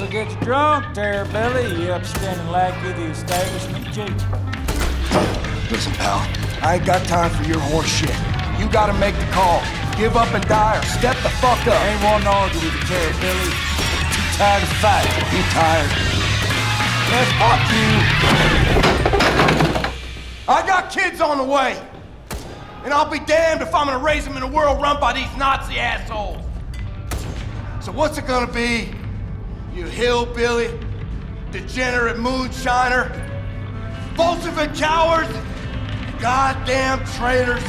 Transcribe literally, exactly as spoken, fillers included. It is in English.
Miss will get you drunk there, Billy. You upstanding lackey of the establishment, chief. Listen, pal, I ain't got time for your horse shit. You gotta make the call. Give up and die or step the fuck up. I ain't wanting to argue with you, Terry, Billy. Too tired to fight. Too tired. Yes, fuck you. I got kids on the way. And I'll be damned if I'm gonna raise them in a world run by these Nazi assholes. So what's it gonna be? You hillbilly, degenerate moonshiner, Bolshevik cowards, goddamn traitors.